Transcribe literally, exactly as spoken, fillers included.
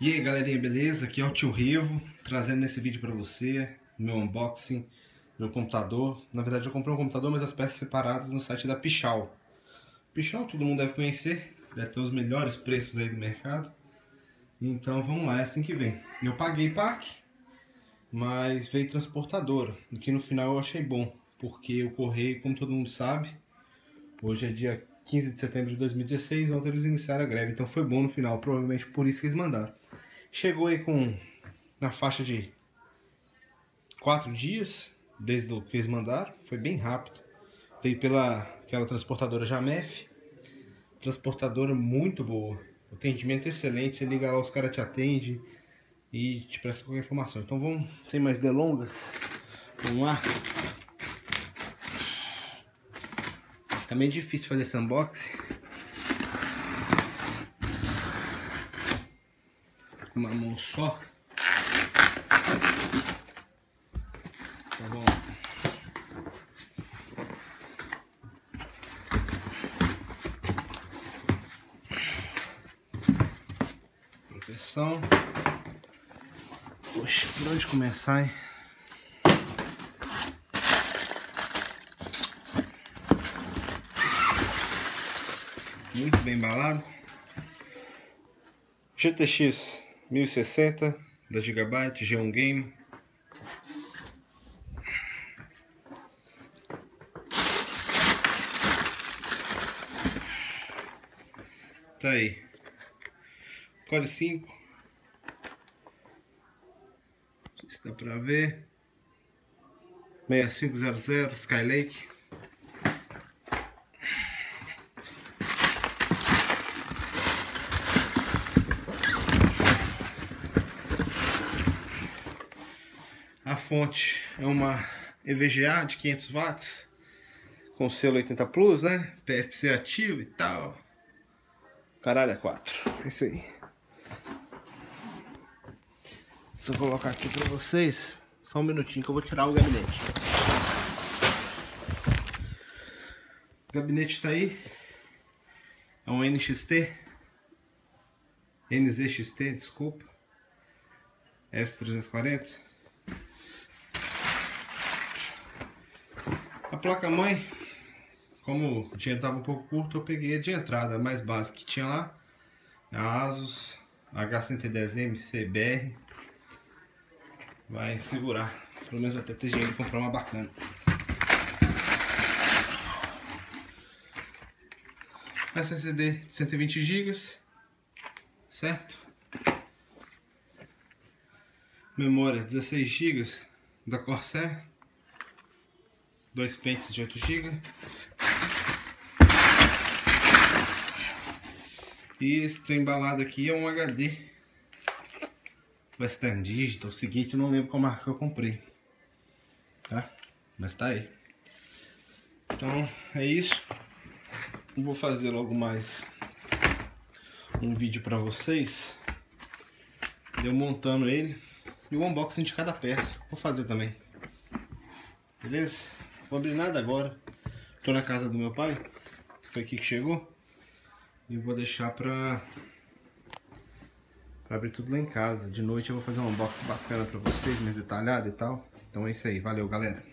E aí galerinha, beleza? Aqui é o Tio Rivo, trazendo nesse vídeo para você meu unboxing, meu computador. Na verdade eu comprei um computador, mas as peças separadas no site da Pichau. Pichau todo mundo deve conhecer, deve ter os melhores preços aí do mercado. Então vamos lá, é assim que vem. Eu paguei P A C, mas veio transportadora, o que no final eu achei bom, porque o correio, como todo mundo sabe, hoje é dia quinze de setembro de dois mil e dezesseis, ontem eles iniciaram a greve, então foi bom no final, provavelmente por isso que eles mandaram. Chegou aí com, na faixa de quatro dias, desde o que eles mandaram, foi bem rápido. Veio pela aquela transportadora Jamef, transportadora muito boa, o atendimento excelente, você liga lá, os caras te atendem e te prestam qualquer informação. Então vamos, sem mais delongas, vamos lá. Tá meio difícil fazer esse unboxing, com uma mão só. Tá bom. Proteção. Poxa, por onde começar, hein? Muito bem embalado. G T X mil e sessenta da Gigabyte, G um Game. Tá aí. Core cinco. Não sei se dá pra ver. seis cinco zero zero Skylake. A fonte é uma E V G A de quinhentos watts, com selo oitenta plus, né? P F C ativo e tal. Caralho, é quatro. É isso aí. Só colocar aqui pra vocês. Só um minutinho que eu vou tirar o gabinete. O gabinete tá aí. É um N X T. N Z X T, desculpa. S trezentos e quarenta. A placa-mãe, como o dinheiro estava um pouco curto, eu peguei a de entrada, a mais básica que tinha lá, a ASUS H cento e dez M C B R, vai segurar, pelo menos até ter dinheiro de comprar uma bacana. S S D de cento e vinte gigas, certo? Memória dezesseis gigas da Corsair. Dois pentes de oito gigas. E esse trem embalado aqui é um H D Western Digital. O seguinte, eu não lembro qual marca eu comprei, tá? Mas tá aí. Então é isso. Eu vou fazer logo mais um vídeo pra vocês, eu montando ele e o unboxing de cada peça. Vou fazer também. Beleza? Não vou abrir nada agora, tô na casa do meu pai, foi aqui que chegou, e vou deixar pra, pra abrir tudo lá em casa. De noite eu vou fazer um unboxing bacana pra vocês, mais detalhado e tal. Então é isso aí, valeu galera!